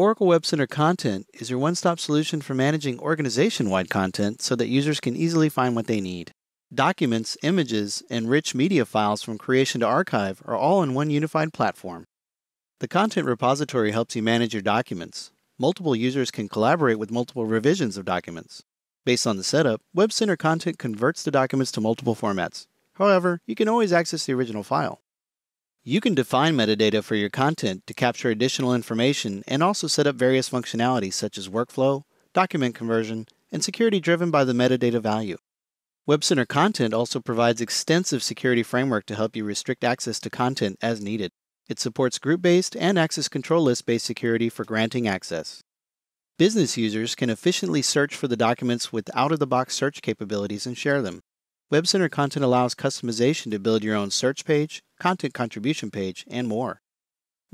Oracle WebCenter Content is your one-stop solution for managing organization-wide content so that users can easily find what they need. Documents, images, and rich media files from creation to archive are all in one unified platform. The content repository helps you manage your documents. Multiple users can collaborate with multiple revisions of documents. Based on the setup, WebCenter Content converts the documents to multiple formats. However, you can always access the original file. You can define metadata for your content to capture additional information and also set up various functionalities such as workflow, document conversion, and security driven by the metadata value. WebCenter Content also provides extensive security framework to help you restrict access to content as needed. It supports group-based and access control list-based security for granting access. Business users can efficiently search for the documents with out-of-the-box search capabilities and share them. WebCenter Content allows customization to build your own search page, content contribution page, and more.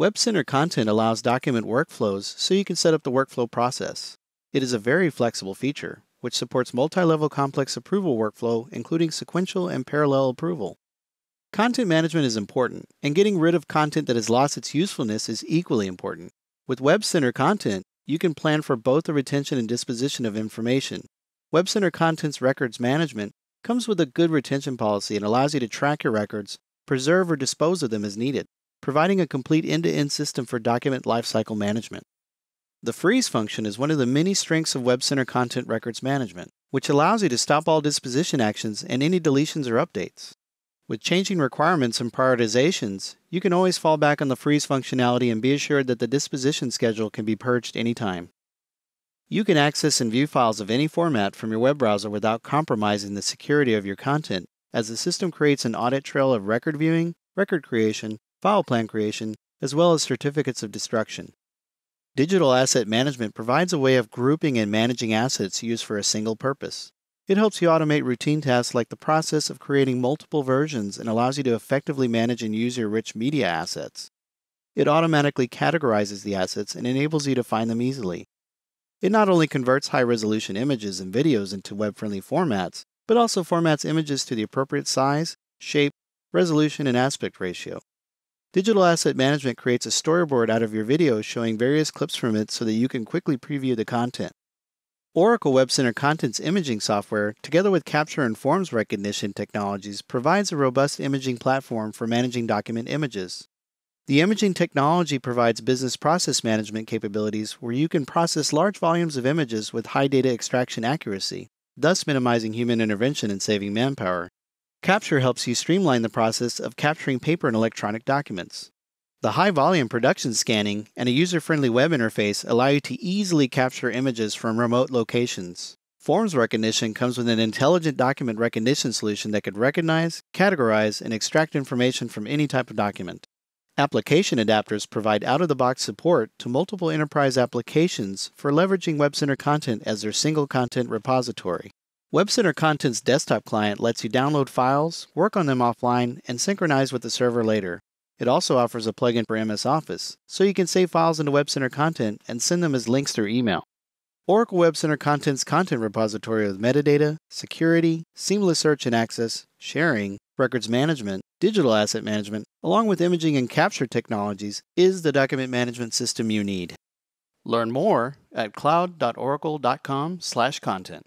WebCenter Content allows document workflows so you can set up the workflow process. It is a very flexible feature, which supports multi-level complex approval workflow, including sequential and parallel approval. Content management is important, and getting rid of content that has lost its usefulness is equally important. With WebCenter Content, you can plan for both the retention and disposition of information. WebCenter Content's records management comes with a good retention policy and allows you to track your records, preserve or dispose of them as needed, providing a complete end-to-end system for document lifecycle management. The freeze function is one of the many strengths of WebCenter Content Records Management, which allows you to stop all disposition actions and any deletions or updates. With changing requirements and prioritizations, you can always fall back on the freeze functionality and be assured that the disposition schedule can be purged anytime. You can access and view files of any format from your web browser without compromising the security of your content, as the system creates an audit trail of record viewing, record creation, file plan creation, as well as certificates of destruction. Digital Asset Management provides a way of grouping and managing assets used for a single purpose. It helps you automate routine tasks like the process of creating multiple versions and allows you to effectively manage and use your rich media assets. It automatically categorizes the assets and enables you to find them easily. It not only converts high-resolution images and videos into web-friendly formats, but also formats images to the appropriate size, shape, resolution, and aspect ratio. Digital Asset Management creates a storyboard out of your video showing various clips from it so that you can quickly preview the content. Oracle WebCenter Content's imaging software, together with capture and forms recognition technologies, provides a robust imaging platform for managing document images. The imaging technology provides business process management capabilities where you can process large volumes of images with high data extraction accuracy, thus minimizing human intervention and saving manpower. Capture helps you streamline the process of capturing paper and electronic documents. The high-volume production scanning and a user-friendly web interface allow you to easily capture images from remote locations. Forms recognition comes with an intelligent document recognition solution that could recognize, categorize, and extract information from any type of document. Application adapters provide out-of-the-box support to multiple enterprise applications for leveraging WebCenter Content as their single content repository. WebCenter Content's desktop client lets you download files, work on them offline, and synchronize with the server later. It also offers a plugin for MS Office, so you can save files into WebCenter Content and send them as links through email. Oracle WebCenter Content's content repository with metadata, security, seamless search and access, sharing, records management, digital asset management, along with imaging and capture technologies, is the document management system you need. Learn more at cloud.oracle.com/content.